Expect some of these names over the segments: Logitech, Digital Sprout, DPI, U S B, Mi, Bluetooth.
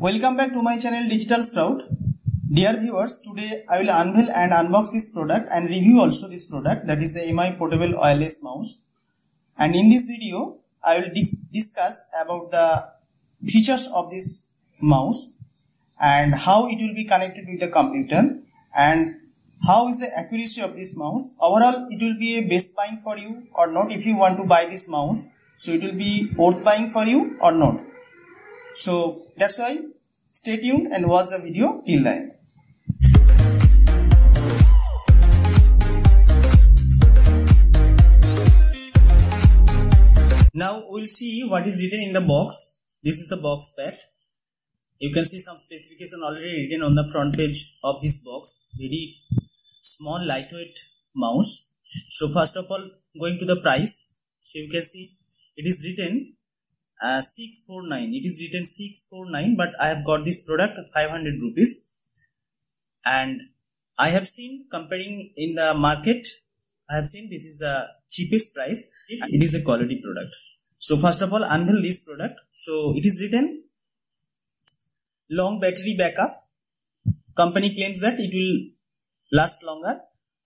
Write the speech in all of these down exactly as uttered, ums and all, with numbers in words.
Welcome back to my channel Digital Sprout. Dear viewers, today I will unveil and unbox this product and review also this product, that is the M I Portable Wireless Mouse. And in this video, I will discuss about the features of this mouse and how it will be connected with the computer and how is the accuracy of this mouse. Overall, it will be a best buying for you or not if you want to buy this mouse. So it will be worth buying for you or not. So that's why stay tuned and watch the video till the end. Now we'll see what is written in the box. This is the box pack. You can see some specification already written on the front page of this box. Very small lightweight mouse. So first of all, going to the price. So you can see it is written Uh, six forty-nine. It is written six forty-nine, but I have got this product at five hundred rupees, and I have seen comparing in the market, I have seen this is the cheapest price and it is a quality product. So first of all, unveil this product. So it is written long battery backup. Company claims that it will last longer,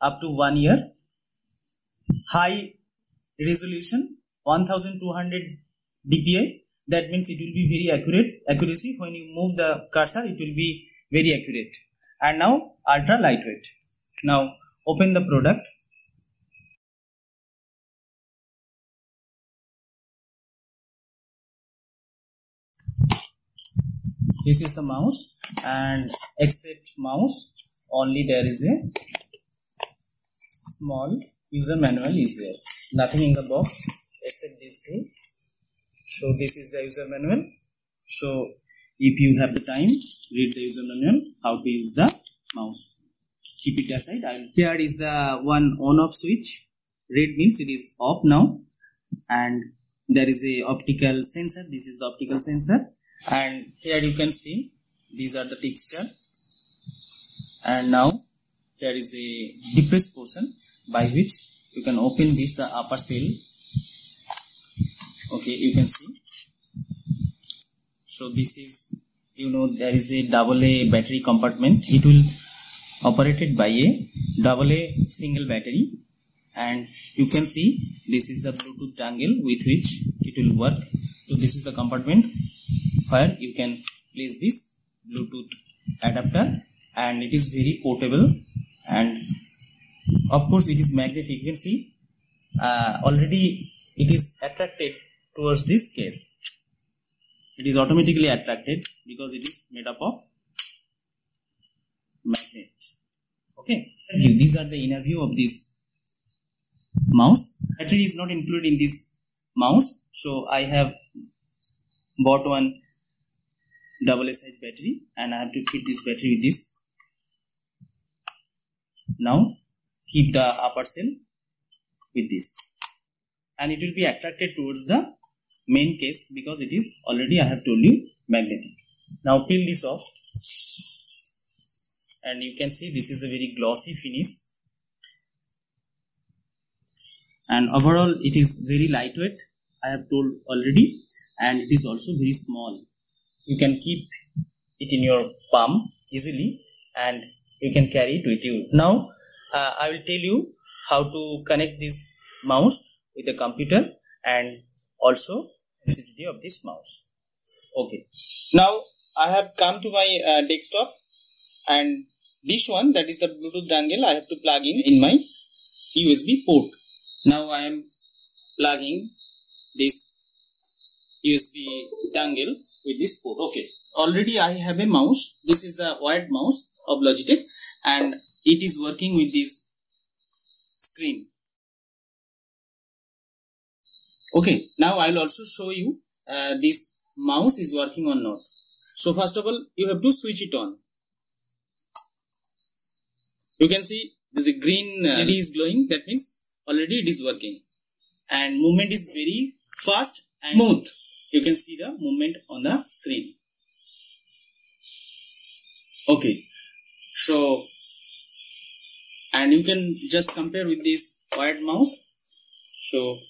up to one year. High resolution, one thousand two hundred D P I, that means it will be very accurate accuracy. When you move the cursor, it will be very accurate. And now ultra lightweight. Now open the product. This is the mouse, and except mouse only there is a small user manual is there. Nothing in the box except these two. So this is the user manual. So if you have the time, read the user manual, how to use the mouse. Keep it aside. I'll... Here is the one on-off switch. Red means it is off now. And there is a optical sensor. This is the optical sensor. And here you can see these are the texture. And now here is the depressed portion by which you can open this, the upper seal. Okay, you can see. So this is, you know, there is a double A battery compartment. It will operated by a double A single battery, and you can see this is the Bluetooth dongle with which it will work. So this is the compartment where you can place this Bluetooth adapter, and it is very portable, and of course it is magnetic. You can see uh, already it is attracted towards this case. It is automatically attracted because it is made up of magnet. Okay, these are the inner view of this mouse. Battery is not included in this mouse, so I have bought one double A size battery, and I have to fit this battery with this. Now keep the upper cell with this, and it will be attracted towards the main case because it is already, I have told you, magnetic. Now peel this off, and you can see this is a very glossy finish, and overall it is very lightweight, I have told already, and it is also very small. You can keep it in your palm easily, and you can carry it with you. Now uh, I will tell you how to connect this mouse with the computer and also sensitivity of this mouse. Okay, now I have come to my uh, desktop, and this one, that is the Bluetooth dongle, I have to plug in in my U S B port. Now I am plugging this U S B dongle with this port. Okay, already I have a mouse. This is the wired mouse of Logitech, and it is working with this screen. Okay, now I will also show you uh, this mouse is working or not. So first of all, you have to switch it on. You can see there is a green uh, L E D is glowing, that means already it is working. And movement is very fast and smooth. You can see the movement on the screen. Okay, so, and you can just compare with this wired mouse. So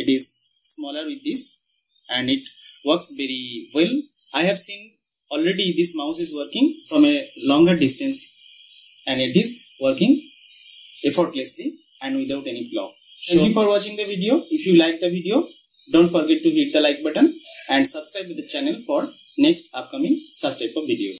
it is smaller with this, and it works very well. I have seen already this mouse is working from a longer distance and it is working effortlessly and without any flaw. So, thank you for watching the video. If you like the video, don't forget to hit the like button and subscribe to the channel for next upcoming such type of videos.